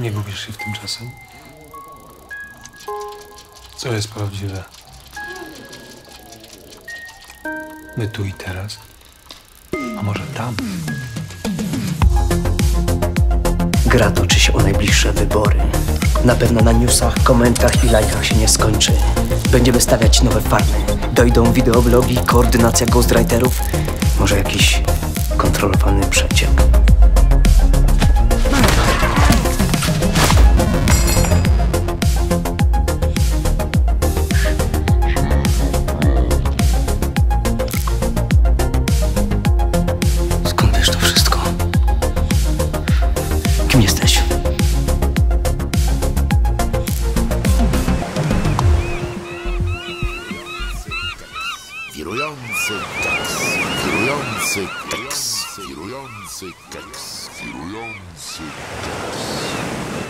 Nie gubisz się w tym czasem? Co jest prawdziwe? My tu i teraz? A może tam? Gra toczy się o najbliższe wybory. Na pewno na newsach, komentach i lajkach się nie skończy. Będziemy stawiać nowe farmy. Dojdą wideoblogi, koordynacja ghostwriterów. Może jakiś kontrolowany przeciek. Skąd wiesz to wszystko? Kim jesteś? Wirujący tekst, wirujący tekst, wirujący tekst, wirujący tekst.